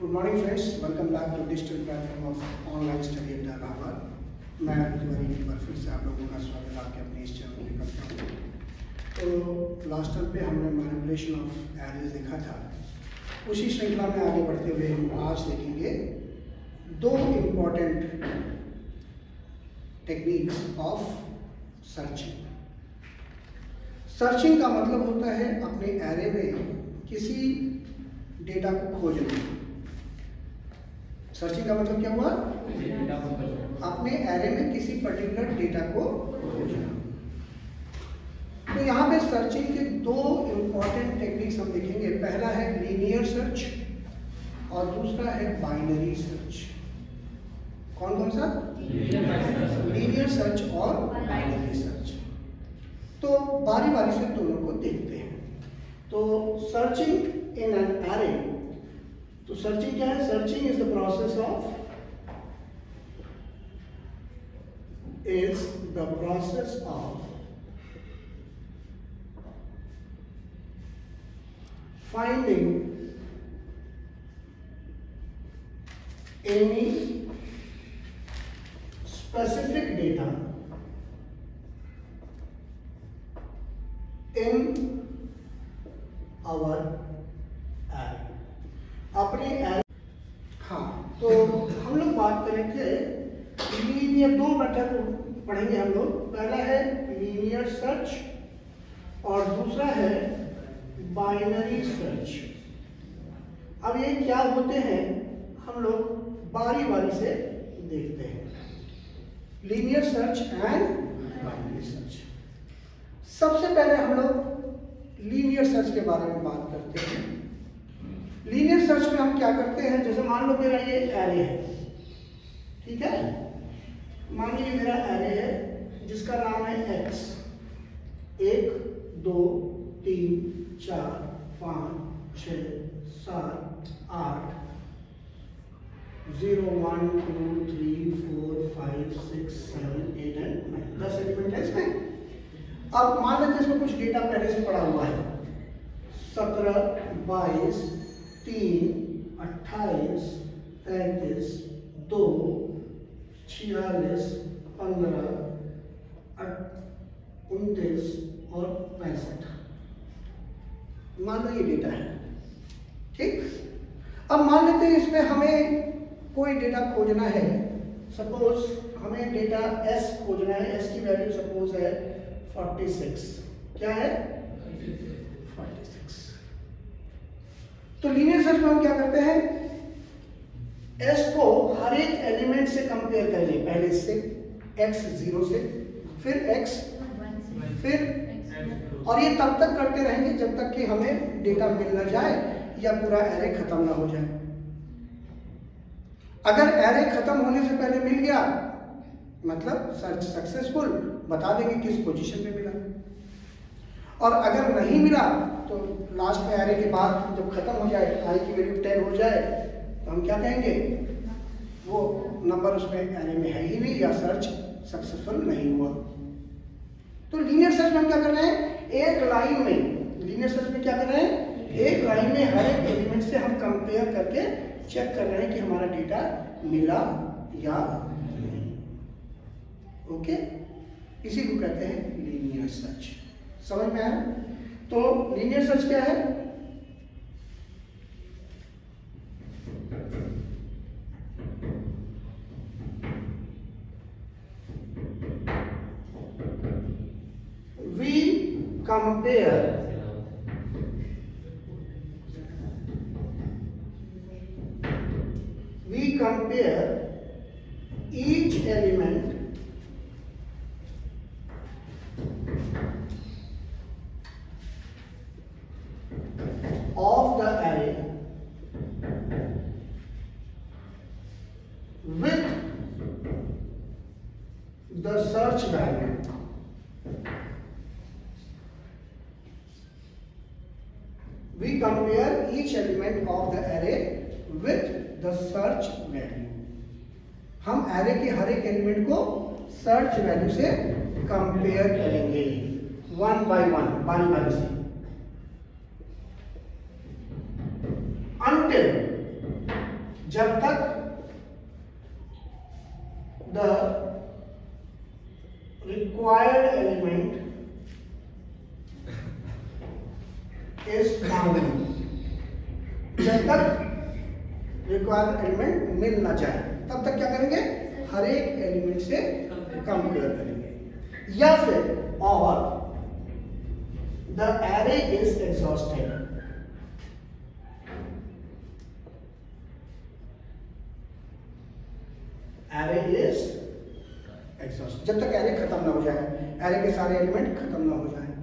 Good morning friends, welcome back to digital platform of online study at Allahabad. मैं एक बार फिर से आप लोगों का स्वागत आपके अपने इस चैनल पे करता हूँ। तो लास्ट टाइम पे हमने मैनिपुलेशन ऑफ एरेज देखा था। उसी श्रृंखला में आगे बढ़ते हुए हम आज देखेंगे दो important techniques of searching. Searching का मतलब होता है अपने एरे में किसी डेटा को खोजना। सर्चिंग का मतलब क्या हुआ? डेटा को खोजना, अपने एरे में किसी पर्टिकुलर डेटा को खोजना। तो यहाँ पे सर्चिंग के दो इम्पॉर्टेंट टेक्निक्स हम देखेंगे। पहला है लीनियर सर्च और दूसरा है बाइनरी सर्च। कौन कौन सा? लीनियर सर्च और बाइनरी सर्च। तो बारी बारी से दोनों को देखते हैं। तो सर्चिंग इन एन एरे, तो सर्चिंग क्या है? Searching is the process of finding any specific data in our array, अपने array। हाँ, तो हम लोग बात करेंगे लीनियर, दो मेथड पढ़ेंगे हम लोग। पहला है लीनियर सर्च और दूसरा है बाइनरी सर्च। अब ये क्या होते हैं हम लोग बारी बारी से देखते हैं, linear search and binary search. सबसे पहले हम लोग लीनियर सर्च के बारे में बात करते हैं। लीनियर सर्च में हम क्या करते हैं, जैसे मान लो मेरा ये एरे है, ठीक है, मान लीजिए मेरा एरे है जिसका नाम है एक्स, 1 2 3 4 5 6 7 8 9 10 एलिमेंट है इसमें। अब मान लेते हैं इसमें कुछ डेटा पहले से पड़ा हुआ है, 17 22 23 28 35 2 46 15 29 और 65 मान लो ये डेटा है, ठीक। अब मान लेते हैं इसमें हमें कोई डेटा खोजना है। सपोज हमें डेटा S खोजना है, S की वैल्यू सपोज है 46। क्या है? 46। तो लीनियर सर्च में हम क्या करते हैं, S को हर एक एलिमेंट से कंपेयर कर लें, पहले से x 0 से, फिर x, फिर और ये तब तक करते रहेंगे जब तक कि हमें डेटा मिल न जाए या पूरा एरे खत्म ना हो जाए। अगर एरे खत्म होने से पहले मिल गया मतलब सर्च सक्सेसफुल, बता देंगे किस पोजीशन में मिला। और अगर नहीं मिला तो लास्ट में एरे के बाद जब खत्म हो जाए, आई की वैल्यू 10 हो जाए, तो हम क्या कहेंगे, वो नंबर उसमें एरे में है ही नहीं या सर्च सक्सेसफुल नहीं हुआ। तो लीनियर सर्च में हम क्या कर रहे हैं, एक लाइन में, लीनियर सर्च में क्या कर रहे हैं, एक लाइन में हर एक एलिमेंट से हम कंपेयर करके चेक कर रहे हैं कि हमारा डेटा मिला या नहीं। ओके, इसी को कहते हैं लीनियर सर्च। समझ में आया? तो लीनियर सर्च क्या है? Compare we compare each element of the array with the search value of the array with the search value। हम array के हर एक एलिमेंट को search value से compare करेंगे, one by one, बारी बारी से, until जब तक the required element is found, जब तक required element मिल ना जाए तब तक क्या करेंगे, हर एक एलिमेंट से कंपेयर करेंगे। या फिर और the array is exhausted, array is exhaust, जब तक एरे खत्म ना हो जाए, एरे के सारे एलिमेंट खत्म ना हो जाए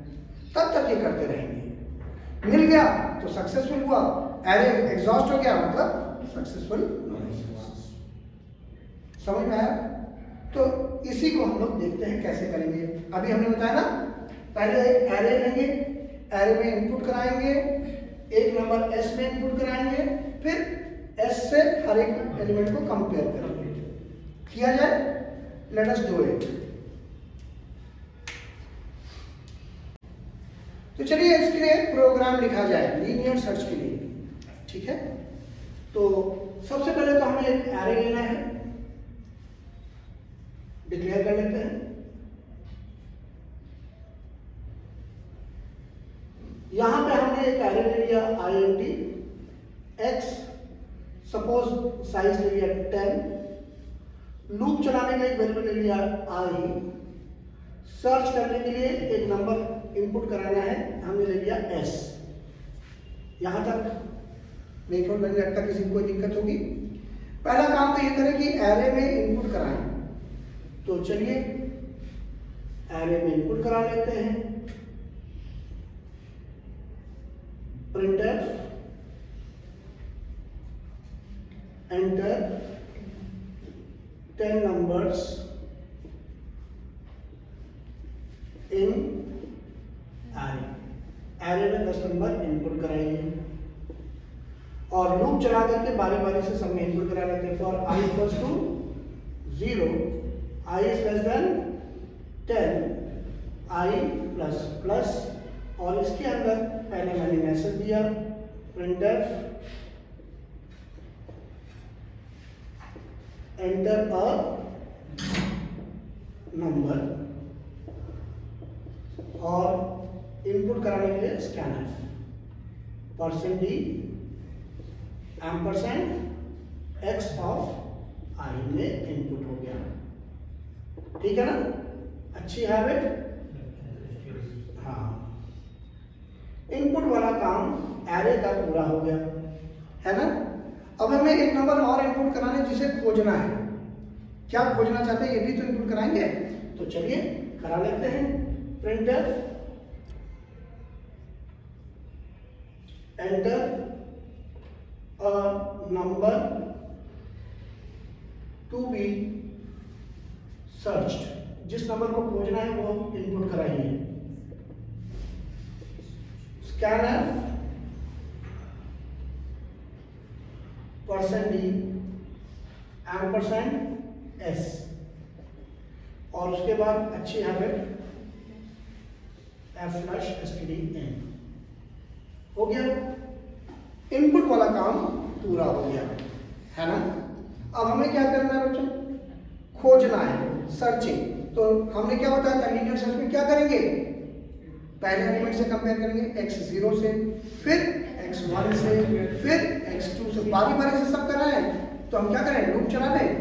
तब तक ये करते रहेंगे। मिल गया तो सक्सेसफुल हुआ, एरे एग्जॉस्ट हो गया मतलब सक्सेसफुल नहीं हुआ। समझ में आया? तो इसी को हम लोग देखते हैं कैसे करेंगे। अभी हमने बताया ना, पहले एक एरे लेंगे, एरे में इनपुट कराएंगे, एक नंबर एस में इनपुट कराएंगे, फिर एस से हर एक एलिमेंट को कंपेयर करेंगे। किया जाए, लेट अस डू इट। तो चलिए इसके लिए प्रोग्राम लिखा जाए, लीनियर सर्च के लिए। ठीक है, तो सबसे पहले तो हमें एक एरे लेना है, डिक्लेयर कर लेते हैं। यहां पे हमने एक एरे ले लिया int x, सपोज साइज ले लिया 10, लूप चलाने में एक वैल्यू ले लिया i, सर्च करने के लिए एक नंबर इनपुट कराना है, हमने ले लिया s। यहां तक नहीं लगता किसी को कोई दिक्कत होगी। पहला काम तो ये करें कि एरे में इनपुट कराएं, तो चलिए एरे में इनपुट करा लेते हैं। Printf enter 10 numbers in array, array में 10 नंबर इनपुट कराइए और लूप चला करके बारी बारी से सब में इनपुट करा लेते हैं। For I equals to 0, i is less than 10, i plus plus, और इसके अंदर पहले मैंने मैसेज दिया printf एंटर अ नंबर और इनपुट कराने के लिए scanf %d ampersand x of i में इनपुट हो गया। ठीक है ना, अच्छी हैबिट। हाँ, इनपुट वाला काम एरे का पूरा हो गया है ना। अब हमें एक नंबर और इनपुट कराने जिसे खोजना है, क्या खोजना चाहते हैं ये भी तो इनपुट कराएंगे, तो चलिए करा लेते हैं। Printer enter number to be search, जिस नंबर को खोजना है वो इनपुट कराइए। स्कैनर %d %s और उसके बाद अच्छी हैबिट flush stdin, हो गया इनपुट वाला काम पूरा हो गया है ना। अब हमें क्या करना है बच्चों, खोजना है, सर्चिंग। तो हमने क्या बताया था, लीनियर सर्च में क्या करेंगे, पहले एलिमेंट से कंपेयर करेंगे, x0 से, फिर x1 से, फिर x2 से, बारी बारी से सब कराएं। तो हम क्या करें, लूप चला लें,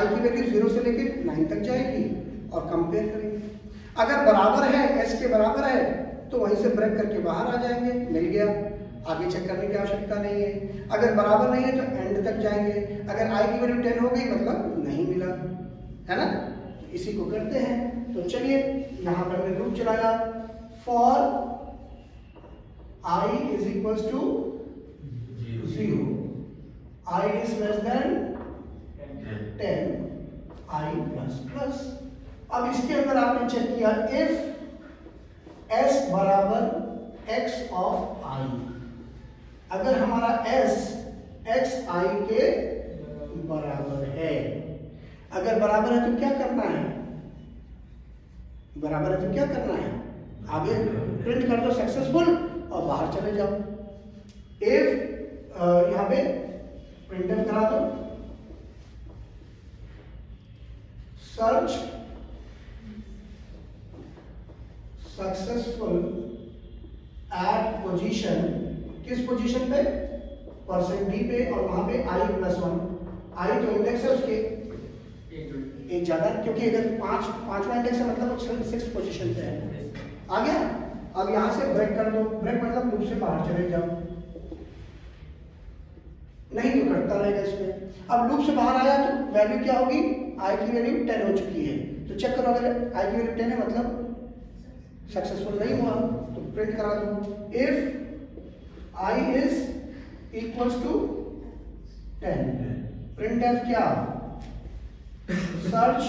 i की वैल्यू 0 से लेके 9 तक जाएगी और कंपेयर करेंगे। अगर बराबर है, s के बराबर है, तो वहीं से ब्रेक करके बाहर आ जाएंगे, मिल गया, आगे चेक करने की आवश्यकता नहीं है। अगर बराबर नहीं है तो एंड तक जाएंगे, अगर i की वैल्यू 10 हो गई मतलब नहीं मिला है ना, इसी को करते हैं। तो चलिए यहां पर हमने लूप चलाया, for i is equal to 0, i is less than 10, i plus plus. अब इसके अंदर आपने चेक किया, इफ s बराबर x ऑफ i, अगर हमारा s x i के बराबर है, अगर बराबर है तो क्या करना है, बराबर है तो क्या करना है, आगे प्रिंट कर दो सक्सेसफुल और बाहर चले जाओ। इफ यहाँ पे प्रिंट करा दो, सर्च सक्सेसफुल एट पोजीशन, किस पोजीशन पे? परसेंट डी पे, और वहां पे i+1, आई तो इंडेक्स है उसके एक ज्यादा, क्योंकि अगर पांचवा इंडेक्स है मतलब 6 पोजीशन पे है। आ गया? अब यहां से ब्रेक कर दो, ब्रेक मतलब लूप से बाहर चले जाओ, नहीं तो कटता रहेगा इसमें। अब लूप से बाहर आया तो वैल्यू क्या होगी? आई की वैल्यू 10 हो चुकी है, तो चेक करो अगर आई की वैल्यू 10 है मतलब सक्सेसफुल नहीं हुआ, तो प्रिंट करा दो if I is equals to 10, print F क्या? सर्च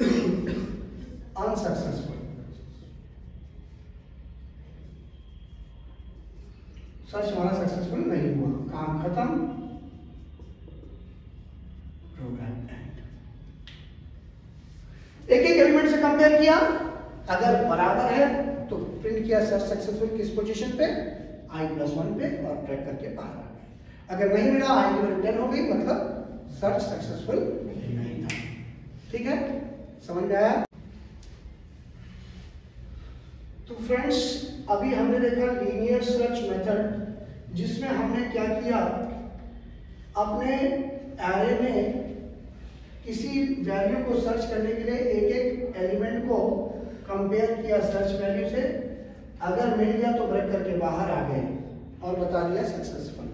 अनसक्सेसफुल, सर्च हमारा सक्सेसफुल नहीं हुआ, काम खत्म, प्रोग्राम एंड। एक एक एलिमेंट से कंपेयर किया, अगर बराबर है तो प्रिंट किया सर्च सक्सेसफुल किस पोजीशन पे? i+1 पे, और ट्रैक करके बाहर आ गए। अगर नहीं मिला आई की वैल्यू 10 हो गई मतलब सर्च सक्सेसफुल नहीं था। ठीक है, समझ में आया? तो फ्रेंड्स अभी हमने देखा लीनियर सर्च मेथड, जिसमें हमने क्या किया, अपने एरे में किसी वैल्यू को सर्च करने के लिए एक एक एलिमेंट को कंपेयर किया सर्च वैल्यू से, अगर मिल गया तो ब्रेक करके बाहर आ गए और बता दिया सक्सेसफुल।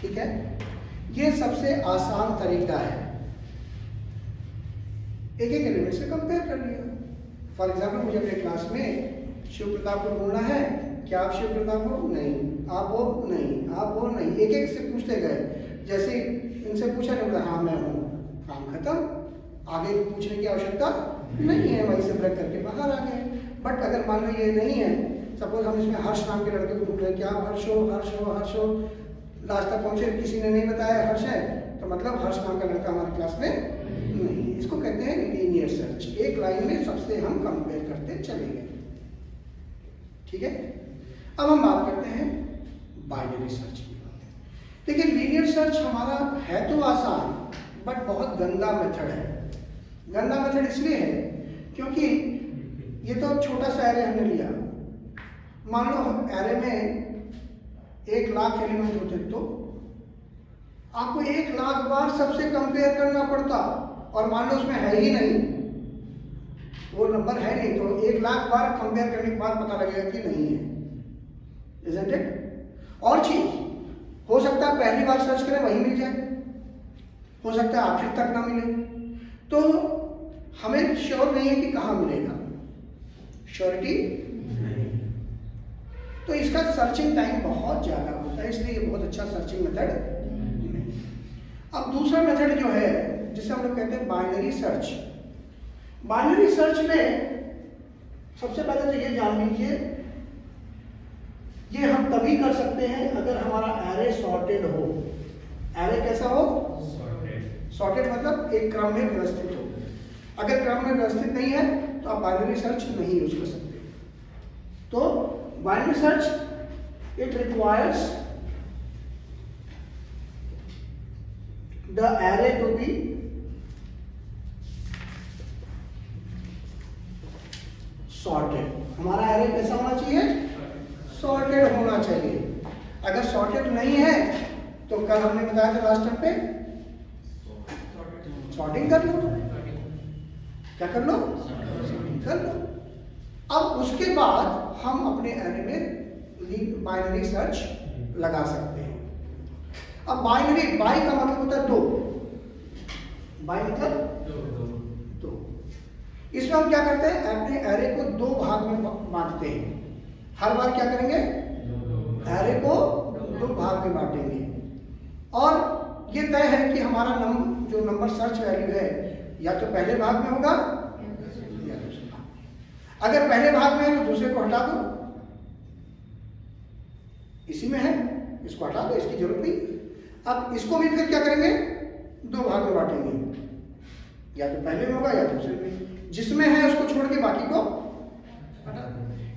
ठीक है, ये सबसे आसान तरीका है, एक एक एलिमेंट से कंपेयर कर लिया। फॉर एग्जाम्पल मुझे अपने क्लास में शिव प्रताप को बोलना है क्या आप शिव प्रताप हो? नहीं। आप वो? नहीं। आप वो? नहीं। एक एक से पूछते गए, जैसे इनसे पूछा नहीं हाँ मैं हूँ, काम खत्म, आगे पूछने की आवश्यकता नहीं है, वहीं से ब्रेक करके बाहर आ गए। बट अगर मान लो ये नहीं है, सपोज हम इसमें हर्ष नाम के लड़के को ढूंढ रहे हैं कि आप हर्ष हो, हर्ष हो, हर्ष हो, लास्ट तक पहुंचे किसी ने नहीं बताया हर्ष है, तो मतलब हर्ष नाम का लड़का हमारे क्लास में नहीं। इसको कहते हैं लीनियर सर्च, एक लाइन में सबसे हम कंपेयर करते चले गए। ठीक है, अब हम बात करते हैं बाइनरी सर्च की। देखिए लीनियर सर्च हमारा है तो आसान बट बहुत गंदा मेथड है। गंदा मेथड इसलिए है क्योंकि ये तो छोटा सा एरे हमने लिया, मान लो एरे में 1,00,000 एलिमेंट होते तो आपको 1,00,000 बार सबसे कंपेयर करना पड़ता, और मान लो उसमें है ही नहीं वो नंबर, है नहीं तो 1,00,000 बार कंपेयर करने के बाद पता लगेगा कि नहीं है। Isn't it? और चीज हो सकता है पहली बार सर्च करें वही मिल जाए, हो सकता है आखिर तक ना मिले, तो हमें श्योर नहीं है कि कहाँ मिलेगा, श्योरिटी नहीं, तो इसका सर्चिंग टाइम बहुत ज्यादा होता है, इसलिए ये बहुत अच्छा सर्चिंग मेथड नहीं। अब दूसरा मेथड जो है जिसे हम लोग कहते हैं बाइनरी सर्च, बाइनरी सर्च में सबसे पहले तो ये जान लीजिए ये हम तभी कर सकते हैं अगर हमारा एरे सॉर्टेड हो। एरे कैसा हो? सॉर्टेड मतलब एक क्रम में व्यवस्थित हो। अगर क्रम में व्यवस्थित नहीं है तो आप बाइनरी सर्च नहीं यूज कर सकते। तो binary search it requires the array to be sorted. हमारा एरे कैसा होना चाहिए? सॉर्टेड होना चाहिए। अगर सॉर्टेड नहीं है तो कल हमने बताया था लास्ट टाइम पे सॉर्टिंग कर लो, क्या कर लो? सॉर्टिंग कर लो। अब उसके बाद हम अपने एरे में बाइनरी सर्च लगा सकते हैं। अब बाइनरी, बाई का मतलब होता है दो, बाई मतलब इसमें हम क्या करते हैं अपने एरे को दो भाग में बांटते हैं। हर बार क्या करेंगे? एरे को दो भाग में बांटेंगे, और ये तय है कि हमारा नंबर जो नंबर सर्च वैल्यू है या तो पहले भाग में होगा या दूसरे भाग में। अगर पहले भाग में है तो दूसरे को हटा दो, इसी में है इसको हटा दो, इसकी जरूरत नहीं। अब इसको भी फिर क्या करेंगे? दो भाग में बांटेंगे, या तो पहले में होगा या दूसरे में, जिसमें है उसको छोड़ के बाकी को हटा।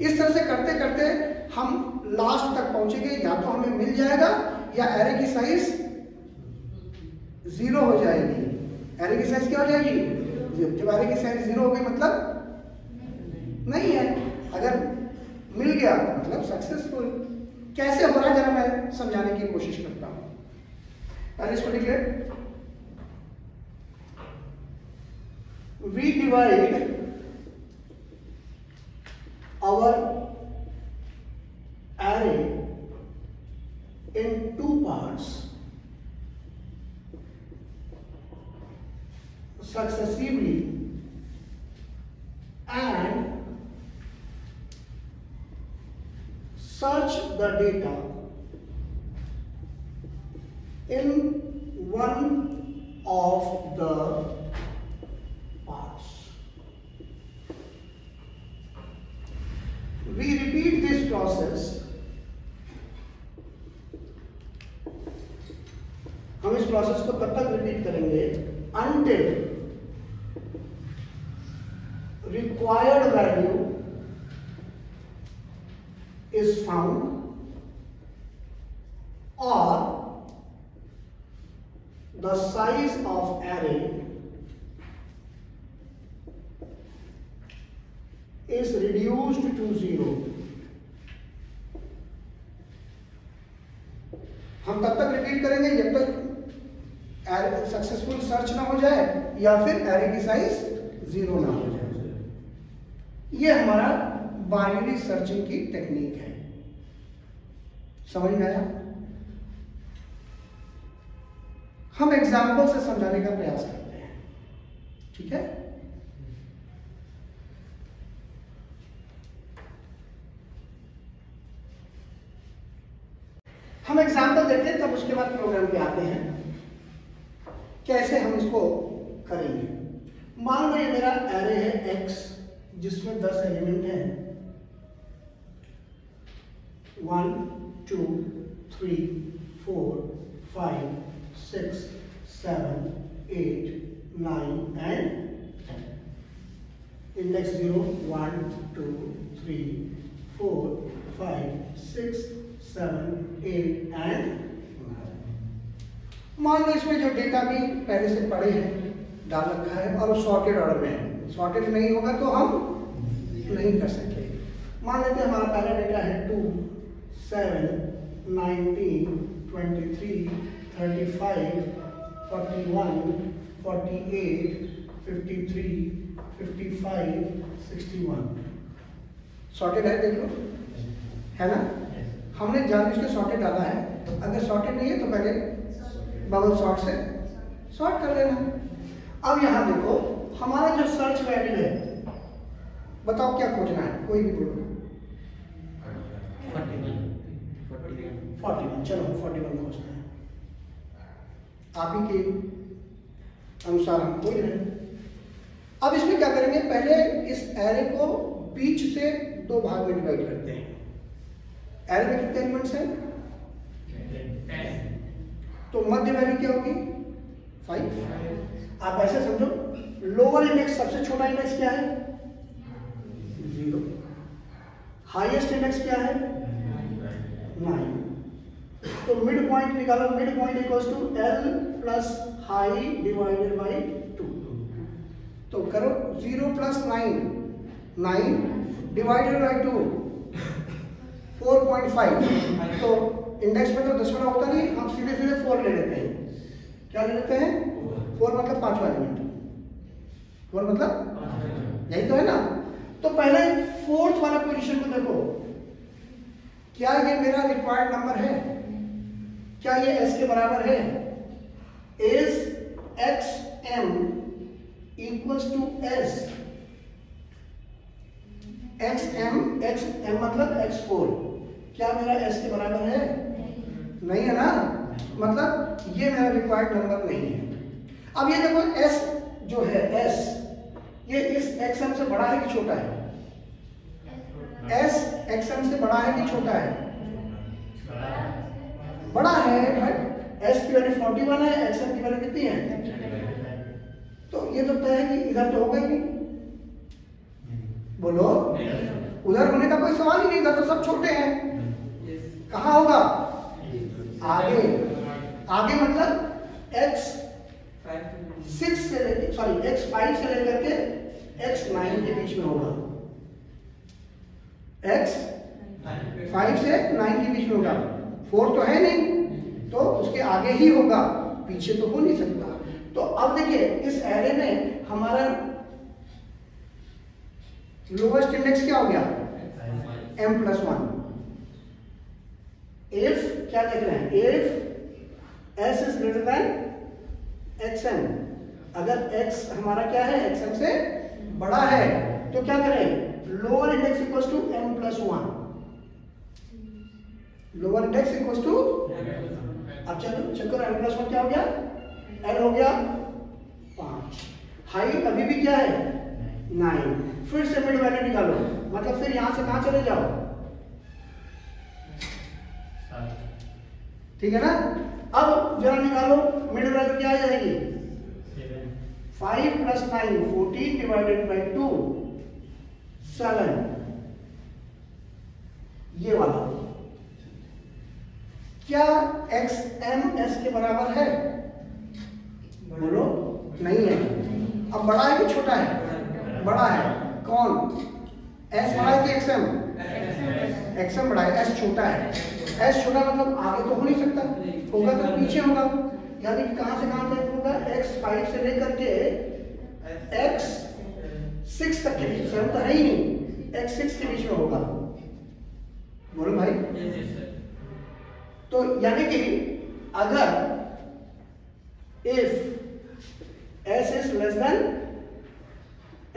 इस तरह से करते करते हम लास्ट तक पहुंचेंगे, या तो हमें मिल जाएगा या एरे की साइज जीरो हो जाएगी। एरे की साइज क्या हो जाएगी? जीरो। जब एरे की साइज जीरो हो गई मतलब नहीं है। अगर मिल गया मतलब सक्सेसफुल। कैसे हो रहा है जरा मैं समझाने की कोशिश करता हूं। पहले इसको लिख ले, we divide our array in two parts successively and search the data in one of the we repeat this process. हम इस प्रोसेस को तब तक रिपीट करेंगे until required value is found or the size of array is reduced to zero. हम तब तक repeat करेंगे जब तक एरे सक्सेसफुल सर्च ना हो जाए या फिर एरे की साइज जीरो ना हो जाए। यह हमारा बाइनरी सर्चिंग की टेक्निक है। समझ में आया? हम एग्जाम्पल से समझाने का प्रयास करते हैं, ठीक है? हम एग्जाम्पल देते हैं तब उसके बाद प्रोग्राम पे आते हैं कैसे हम इसको करेंगे। मान लो ये मेरा एरे है x जिसमें 10 एलिमेंट हैं 1 2 3 4 5 6 7 8 9 and 10। Index 0 1 2 3 4 5 6 7 8 and 9। मान लो इसमें जो डेटा भी पहले से पड़े हैं डाल रखा है और सॉर्टेड ऑर्डर में है। सॉर्टेड नहीं होगा तो हम नहीं कर सकते। मान लेते हैं हमारा पहला डेटा है 2 7 19 23 35 41 48 53 55 61। सॉर्टेड है, देख लो, है ना? हमने जानबूझ के सॉर्टेड डाला है। अगर सॉर्टेड नहीं है तो पहले बबल सॉर्ट से सॉर्ट कर लेना। अब यहाँ देखो हमारा जो सर्च वैल्यू है, बताओ क्या खोजना है? कोई भी बोलो। 41, चलो 41 खोजना है। आप ही के अनुसार हम खोज रहे हैं। अब इसमें क्या करेंगे, पहले इस एरे को बीच से दो भाग में डिवाइड करते हैं। एरे में कितने एलिमेंट्स हैं? तो मध्य वैल्यू क्या होगी? 5। आप ऐसे समझो लोअर इंडेक्स, सबसे छोटा इंडेक्स क्या है? 0। हाईएस्ट इंडेक्स क्या है? 9। तो मिड पॉइंट निकालो। Mid point equals to L plus high divided by 2। तो करो 0 + 9 9 डिवाइडेड बाई 2 4.5। तो इंडेक्स में तो दसवां होता नहीं, हम सीधे सीधे 4 ले लेते हैं। क्या ले लेते हैं? 4 मतलब पांचवा एलिमेंट। 4 मतलब यही तो है ना। तो पहले फोर्थ वाला पोजीशन को देखो, क्या ये मेरा रिक्वायर्ड नंबर है? क्या ये s के बराबर है? Is xm equals to s। xm मतलब x4। क्या मेरा s के बराबर है? नहीं है ना। मतलब ये मेरा रिक्वायर्ड नंबर नहीं है। अब ये देखो s जो है, s ये इस xm से बड़ा है कि छोटा है? s xm से बड़ा है कि छोटा है? बड़ा है। बट s की वैल्यू 41 है, xm की वैल्यू कितनी है? तो ये तो तय है कि इधर तो होगा ही नहीं। बोलो, उधर होने का कोई सवाल ही नहीं था। तो सब छोटे हैं, कहाँ होगा? आगे। आगे मतलब x x5 से लेकर के x9 के बीच में होगा, x5 से 9 के बीच में होगा, 4 तो है नहीं तो उसके आगे ही होगा, पीछे तो हो नहीं सकता। तो अब देखिए इस एरे में हमारा लोवेस्ट इंडेक्स क्या हो गया, m+1। इफ क्या देख रहे हैं, if s is greater than xn, अगर x हमारा क्या है xn से बड़ा है तो क्या करें, lower index equals to m+1, lower index equals to. अब चलो चेक करो m+1 क्या हो गया, n हो गया 5, हाइट अभी भी क्या है 9। फिर से मिड वैल्यू निकालो, मतलब फिर यहां से कहां चले जाओ, ठीक है ना। अब जरा निकालो मिड वैल्यू क्या आ जाएगी, 5 + 9, 14 / 2 7, ये वाला क्या xms के बराबर है, बोलो नहीं है। अब बड़ा है कि छोटा है, बड़ा है, कौन s बड़ा है कि xm, xm बड़ा है, s छोटा है, s छोटा मतलब आगे तो हो नहीं सकता, होगा तो पीछे होगा, यानी कि कहां से कहां तक होगा, x5 से लेकर के x6 तक के बीच, तो है ही नहीं, x6 के बीच में होगा, बोलो भाई। तो यानी कि अगर if s is less than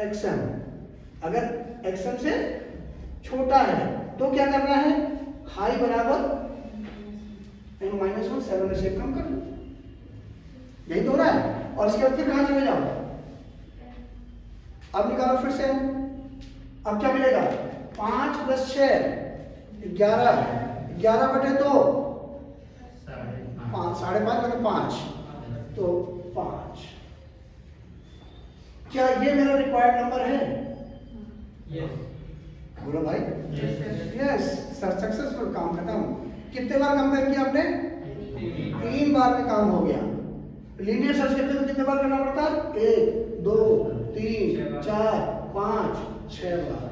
xm, अगर xm से छोटा है तो क्या करना है, हाई बराबर m-1, 7 से कम कर, यही तो हो रहा है। और इसके बाद फिर कहां चले जाओ, अब निकालो फिर से, अब क्या मिलेगा 5 + 6 11, 11 बटे 2 5 तो 5, क्या ये मेरा रिक्वायर्ड नंबर है? Yes. बोलो भाई। Yes. सर सक्सेसफुल, काम खत्म। कितने बार कंपेयर किया आपने? 3 बार में काम हो गया। लीनियर सर्च करते तो कितने बार करना पड़ता है, 1 2 3 4 5 6 बार।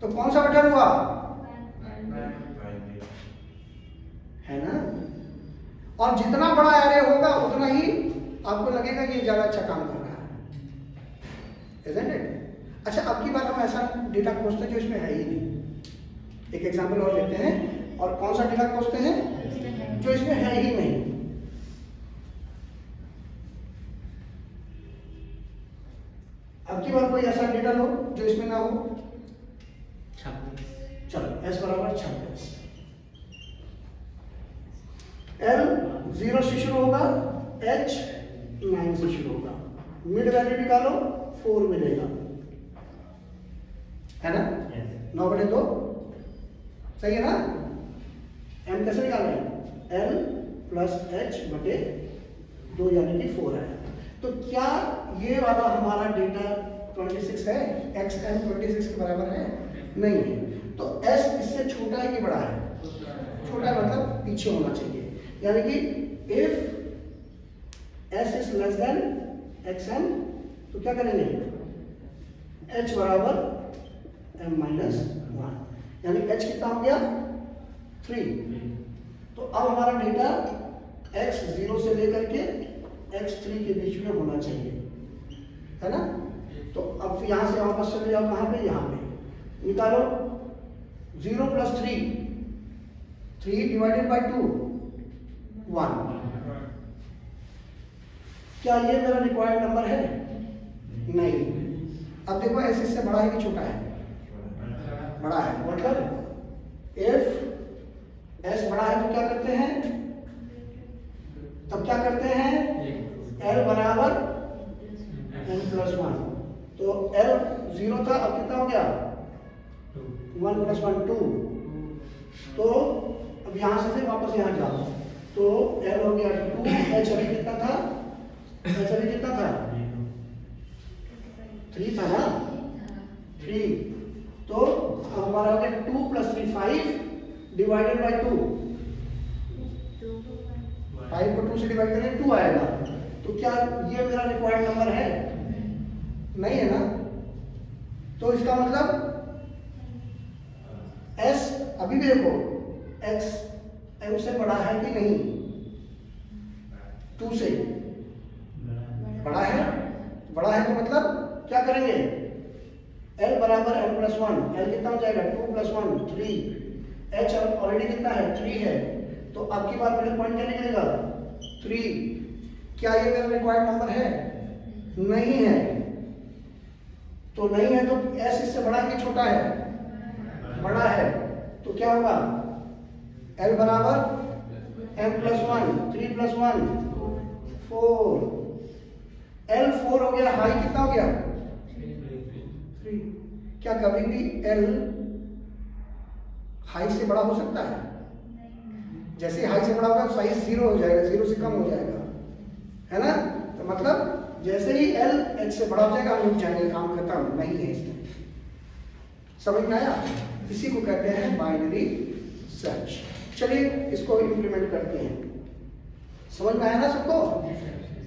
तो कौन सा बेटर हुआ है ना। और जितना बड़ा एरे होगा उतना ही आपको लगेगा कि ज्यादा अच्छा काम कर रहा है, Isn't it? अच्छा अब की बार हम ऐसा डेटा खोजते हैं जो इसमें है ही नहीं। एक एग्जाम्पल और लेते हैं, और कौन सा डेटा खोजते हैं जो इसमें है ही नहीं। अब की बार कोई ऐसा डेटा लो जो इसमें ना हो। 26, चलो s बराबर 26, l 0 से शुरू होगा, h 9 से शुरू होगा, मिड वैल्यू निकालो 4 मिलेगा, है ना। Yes. 9 बटे 2 सही है ना। m कैसे निकालना है, l + h बटे 2 यानी कि 4 है। तो क्या ये वाला हमारा डेटा 26 है, xm 26 के बराबर है? नहीं है। तो s इससे छोटा है कि बड़ा है? छोटा, मतलब पीछे होना चाहिए। यानी कि if s is less than xm तो क्या करेंगे, h बराबर m-1, यानी h कितना हो गया 3। तो अब हमारा डेटा x 0 से लेकर के x 3 के बीच में होना चाहिए, है ना। तो अब यहां से वापस चले जाओ कहां पे, यहां पे निकालो 0 + 3, 3 / 2 1, क्या ये मेरा रिक्वायर्ड नंबर है? नहीं। अब देखो s इससे बड़ा है कि छोटा है? बड़ा है, मतलब if s बड़ा है तो क्या करते हैं, तब क्या करते हैं l बराबर n+1। तो l 0 था, अब कितना हो गया 1 + 1 2। तो अब यहां से फिर वापस यहां जाओ तो l हो गया 2, h अभी कितना था 3 था ना, 3। तो हमारा हो गया 2 + 3 5 / 2, 5 को 2 से डिवाइड करें 2 आएगा। तो क्या ये मेरा रिक्वायर्ड नंबर है? नहीं है ना। तो इसका मतलब s अभी भी देखो x m से बड़ा है कि नहीं, 2 से बड़ा है। बड़ा है तो मतलब क्या करेंगे, l बराबर m प्लस 1। l कितना हो जाएगा 2 प्लस 1 3। h ऑलरेडी कितना है 3 है, तो अब की बार मेरे पॉइंट क्या निकलेगा 3। क्या ये मेरा रिक्वायर्ड नंबर है? नहीं है। तो नहीं है तो s इससे बड़ा कि छोटा है? बड़ा है। तो क्या होगा l बराबर m प्लस 1 3 प्लस 1 4। l 4 हो गया, हाई कितना हो गया 3। क्या कभी भी l हाई से बड़ा हो सकता है? जैसे हाई से बड़ा होगा तो साइज 0 हो जाएगा, 0 से कम हो जाएगा, है ना। तो मतलब जैसे ही l h से बड़ा हो जाएगा हम जाएंगे, काम खत्म, नहीं है इसमें। समझ में आया? इसी को कहते हैं बाइनरी सर्च। चलिए इसको इम्प्लीमेंट करते हैं। समझ में आया ना सबको?